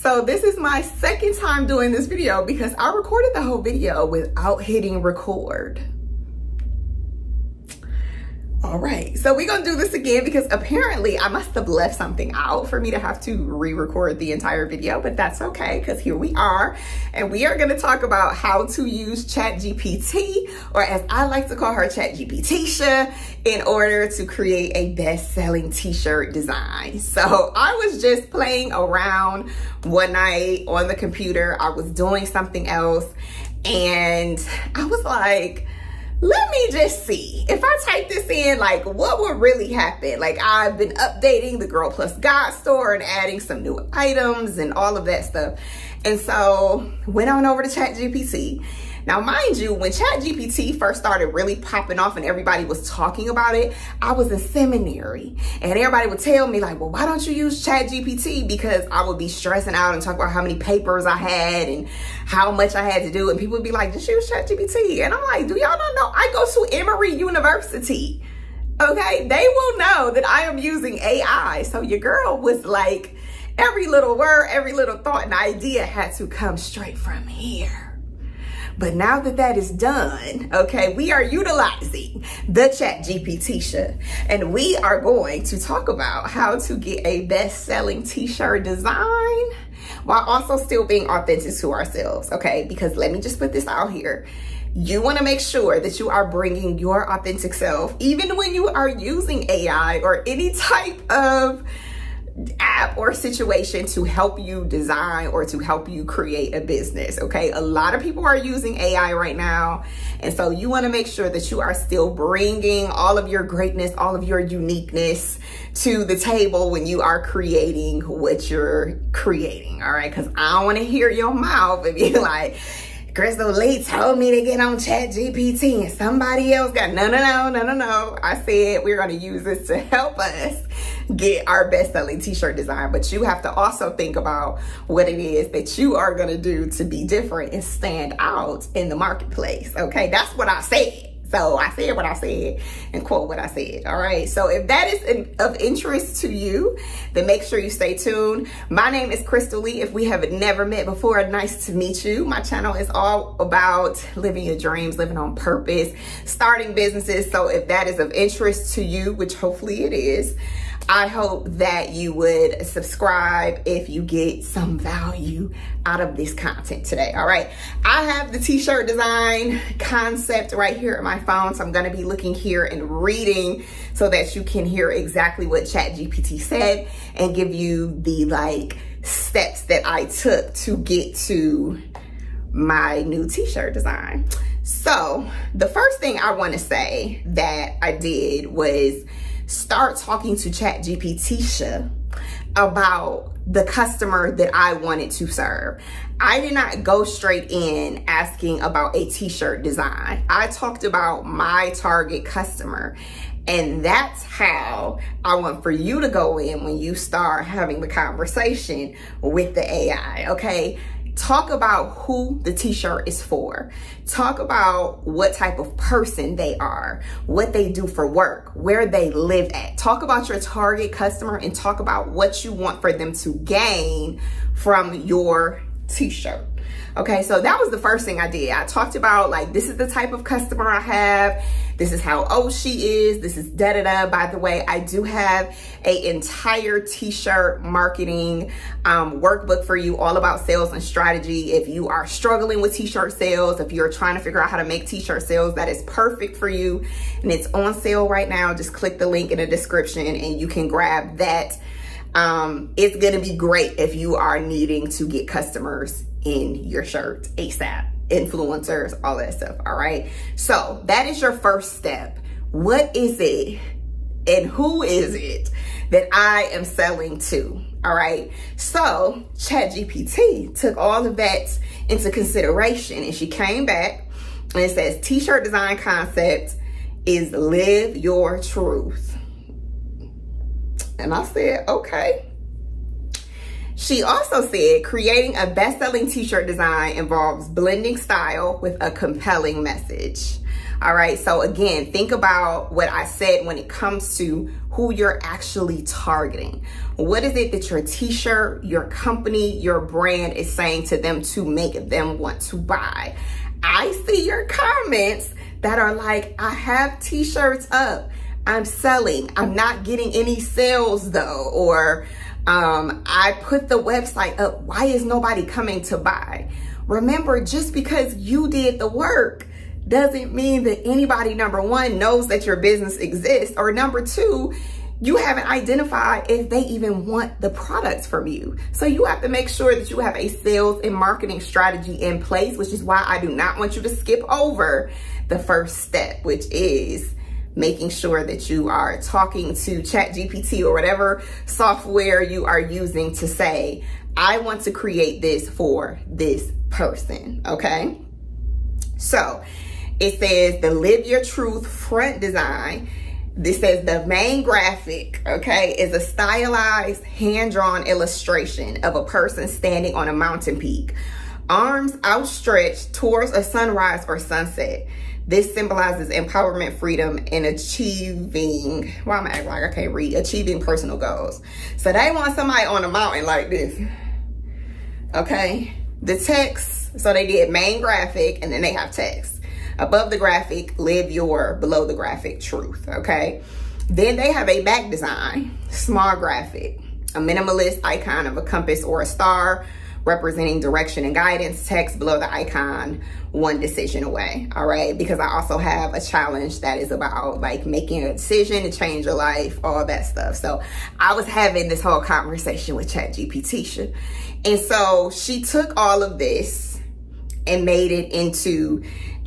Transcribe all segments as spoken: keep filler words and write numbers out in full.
So this is my second time doing this video because I recorded the whole video without hitting record. All right, so we're gonna do this again because apparently I must have left something out for me to have to re-record the entire video, but that's okay because here we are. And we are gonna talk about how to use ChatGPT, or as I like to call her, ChatGPTisha, in order to create a best-selling t-shirt design. So I was just playing around one night on the computer. I was doing something else and I was like, let me just see if I type this in, like, what would really happen? Like, I've been updating the Girl Plus God store and adding some new items and all of that stuff. And so went on over to ChatGPT. Now, mind you, when ChatGPT first started really popping off and everybody was talking about it, I was in seminary and everybody would tell me like, well, why don't you use ChatGPT? Because I would be stressing out and talking about how many papers I had and how much I had to do. And people would be like, just use ChatGPT. And I'm like, do y'all not know I go to Emory University? Okay, they will know that I am using A I. So your girl was like, every little word, every little thought and idea had to come straight from here. But now that that is done, okay, we are utilizing the ChatGPTisha, and we are going to talk about how to get a best-selling t-shirt design while also still being authentic to ourselves, okay? Because let me just put this out here. You want to make sure that you are bringing your authentic self, even when you are using A I or any type of app or situation to help you design or to help you create a business. Okay, a lot of people are using A I right now, and so you want to make sure that you are still bringing all of your greatness, all of your uniqueness to the table when you are creating what you're creating. All right, because I don't want to hear your mouth and be like, Krystal Lee told me to get on ChatGPT and somebody else got, no, no, no, no, no, no. I said we're going to use this to help us get our best-selling t-shirt design, but you have to also think about what it is that you are going to do to be different and stand out in the marketplace, okay? That's what I said. So I said what I said and quote what I said, all right? So if that is in, of interest to you, then make sure you stay tuned. My name is Krystal Lee. If we have never met before, nice to meet you. My channel is all about living your dreams, living on purpose, starting businesses. So if that is of interest to you, which hopefully it is, I hope that you would subscribe if you get some value out of this content today, all right? I have the t-shirt design concept right here in my phone, so I'm gonna be looking here and reading so that you can hear exactly what ChatGPT said and give you the like steps that I took to get to my new t-shirt design. So the first thing I wanna say that I did was start talking to ChatGPTisha about the customer that I wanted to serve. I did not go straight in asking about a t-shirt design. I talked about my target customer. And that's how I want for you to go in when you start having the conversation with the A I, okay? Talk about who the t-shirt is for. Talk about what type of person they are, what they do for work, where they live at. Talk about your target customer and talk about what you want for them to gain from your t-shirt. Okay, so that was the first thing I did. I talked about like, this is the type of customer I have. This is how old she is. This is da da da. By the way, I do have a entire t-shirt marketing um, workbook for you all about sales and strategy. If you are struggling with t-shirt sales, if you're trying to figure out how to make t-shirt sales, that is perfect for you. And it's on sale right now. Just click the link in the description and you can grab that. Um, it's gonna be great if you are needing to get customers in your shirt ASAP, influencers, all that stuff, all right? So that is your first step. What is it and who is it that I am selling to, all right? So ChatGPT took all of that into consideration and she came back and it says, t-shirt design concept is live your truth. And I said, okay. She also said, creating a best-selling t-shirt design involves blending style with a compelling message. All right. So again, think about what I said when it comes to who you're actually targeting. What is it that your t-shirt, your company, your brand is saying to them to make them want to buy? I see your comments that are like, I have t-shirts up, I'm selling, I'm not getting any sales though, or um, I put the website up, why is nobody coming to buy? Remember, just because you did the work doesn't mean that anybody, number one, knows that your business exists, or number two, you haven't identified if they even want the products from you. So you have to make sure that you have a sales and marketing strategy in place, which is why I do not want you to skip over the first step, which is making sure that you are talking to ChatGPT or whatever software you are using to say, I want to create this for this person, okay? So it says the Live Your Truth front design. This says the main graphic, okay, is a stylized hand-drawn illustration of a person standing on a mountain peak, arms outstretched towards a sunrise or sunset. This symbolizes empowerment, freedom, and achieving, why am I acting like I can't read, achieving personal goals. So they want somebody on a mountain like this, okay? The text, so they did main graphic and then they have text. Above the graphic, live your, below the graphic, truth, okay? Then they have a back design, small graphic, a minimalist icon of a compass or a star representing direction and guidance, text below the icon, one decision away, all right? Because I also have a challenge that is about like making a decision to change your life, all that stuff. So I was having this whole conversation with ChatGPT. And so she took all of this and made it into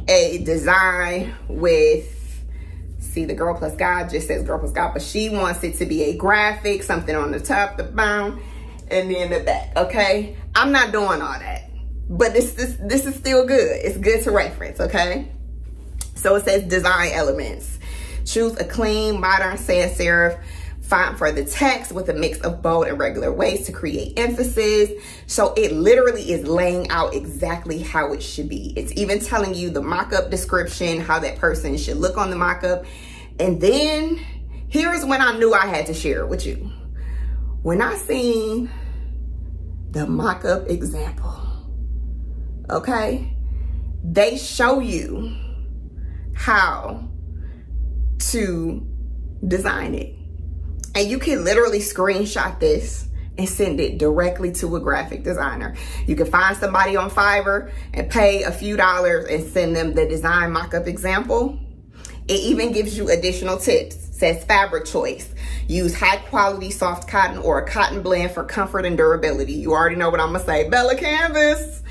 a design with, see, the Girl Plus God just says Girl Plus God, but she wants it to be a graphic, something on the top, the bottom, and then the back, okay? I'm not doing all that, but this, this, this is still good. It's good to reference, okay? So it says design elements. Choose a clean, modern sans serif font for the text with a mix of bold and regular ways to create emphasis. So it literally is laying out exactly how it should be. It's even telling you the mock-up description, how that person should look on the mock-up. And then here's when I knew I had to share it with you. When I seen the mock-up example, okay? They show you how to design it. And you can literally screenshot this and send it directly to a graphic designer. You can find somebody on Fiverr and pay a few dollars and send them the design mock-up example. It even gives you additional tips. It says fabric choice. Use high quality soft cotton or a cotton blend for comfort and durability. You already know what I'm gonna say. Bella Canvas.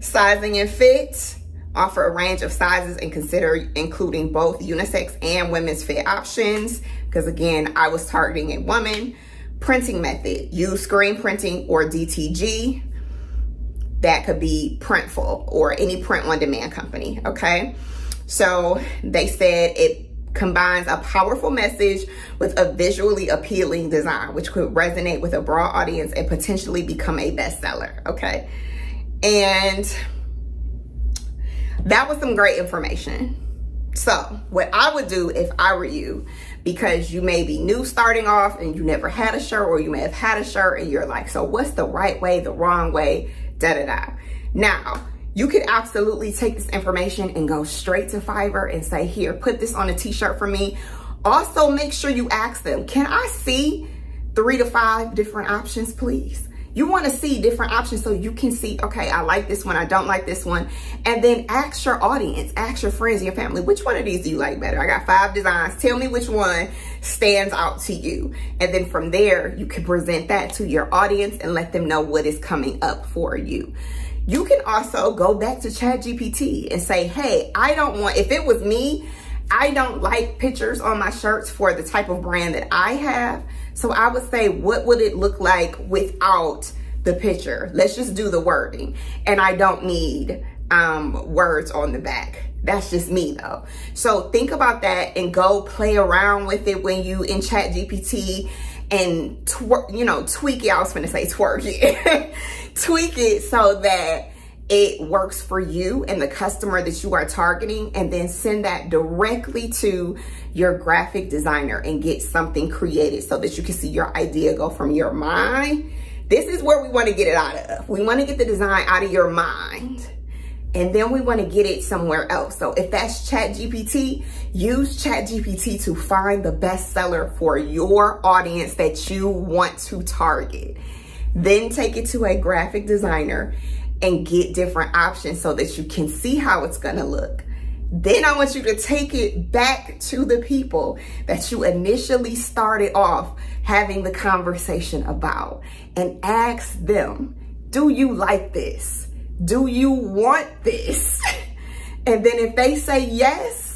Sizing and fit. Offer a range of sizes and consider including both unisex and women's fit options. Because again, I was targeting a woman. Printing method, use screen printing or D T G. That could be Printful or any print on demand company, okay? So they said it combines a powerful message with a visually appealing design, which could resonate with a broad audience and potentially become a bestseller, okay? And that was some great information. So what I would do if I were you, because you may be new starting off and you never had a shirt, or you may have had a shirt and you're like, so what's the right way, the wrong way, da da da. Now, you could absolutely take this information and go straight to Fiverr and say, here, put this on a t-shirt for me. Also, make sure you ask them, can I see three to five different options, please? You want to see different options so you can see, okay, I like this one, I don't like this one. And then ask your audience, ask your friends, your family, which one of these do you like better? I got five designs. Tell me which one stands out to you. And then from there, you can present that to your audience and let them know what is coming up for you. You can also go back to ChatGPT and say, hey, I don't want, if it was me, I don't like pictures on my shirts for the type of brand that I have. So I would say, what would it look like without the picture? Let's just do the wording. And I don't need um, words on the back. That's just me though. So think about that and go play around with it when you in ChatGPT and twer you know, tweak it. I was gonna say twerk it. Tweak it so that it works for you and the customer that you are targeting, and then send that directly to your graphic designer and get something created so that you can see your idea go from your mind. This is where we want to get it out of. We want to get the design out of your mind, and then we want to get it somewhere else. So if that's ChatGPT, use ChatGPT to find the best seller for your audience that you want to target. Then take it to a graphic designer and get different options so that you can see how it's gonna look. Then I want you to take it back to the people that you initially started off having the conversation about and ask them, do you like this? Do you want this? And then if they say yes,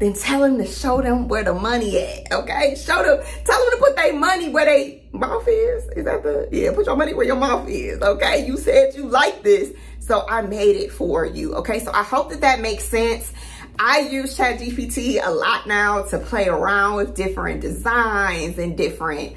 then tell them to show them where the money at, okay? Show them, tell them to put their money where they mouth is. Is that the, yeah, put your money where your mouth is, okay? You said you like this, so I made it for you, okay? So I hope that that makes sense. I use ChatGPT a lot now to play around with different designs and different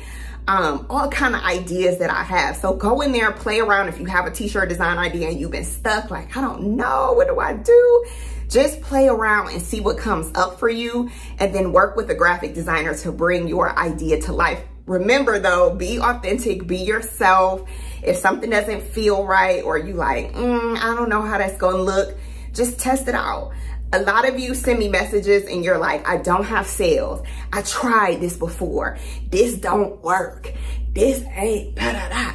Um, all kind of ideas that I have. So go in there, play around. If you have a t-shirt design idea and you've been stuck, like, I don't know, what do I do? Just play around and see what comes up for you, and then work with a graphic designer to bring your idea to life. Remember though, be authentic, be yourself. If something doesn't feel right, or you like, mm, I don't know how that's gonna look, just test it out. A lot of you send me messages and you're like, I don't have sales. I tried this before. This don't work. This ain't da-da-da.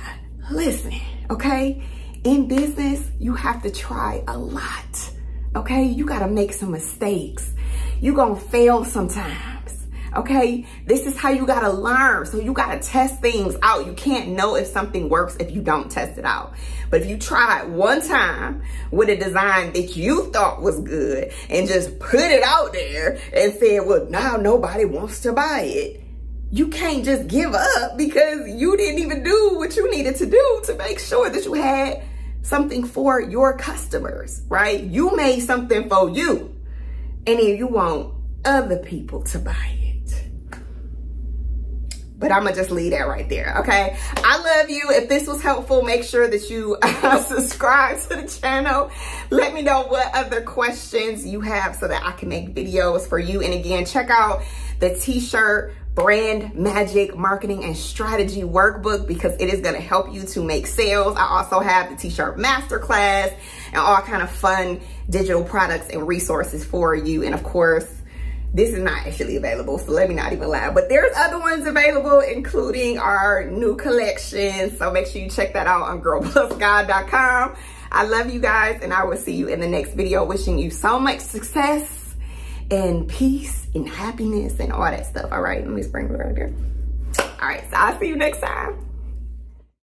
Listen, okay? In business, you have to try a lot, okay? You gotta make some mistakes. You gonna fail sometimes, okay? This is how you gotta learn. So you gotta test things out. You can't know if something works if you don't test it out. But if you tried one time with a design that you thought was good and just put it out there and said, well, now nobody wants to buy it, you can't just give up because you didn't even do what you needed to do to make sure that you had something for your customers, right? You made something for you, and then you want other people to buy it. But I'm gonna just leave that right there, okay? I love you. If this was helpful, make sure that you uh, subscribe to the channel. Let me know what other questions you have so that I can make videos for you. And again, check out the t-shirt Brand Magic Marketing and Strategy Workbook because it is gonna help you to make sales. I also have the t-shirt masterclass and all kind of fun digital products and resources for you. And of course, this is not actually available, so let me not even lie. But there's other ones available, including our new collection. So make sure you check that out on girl plus god dot com. I love you guys, and I will see you in the next video. Wishing you so much success and peace and happiness and all that stuff. All right, let me spring it right there. All right, so I'll see you next time.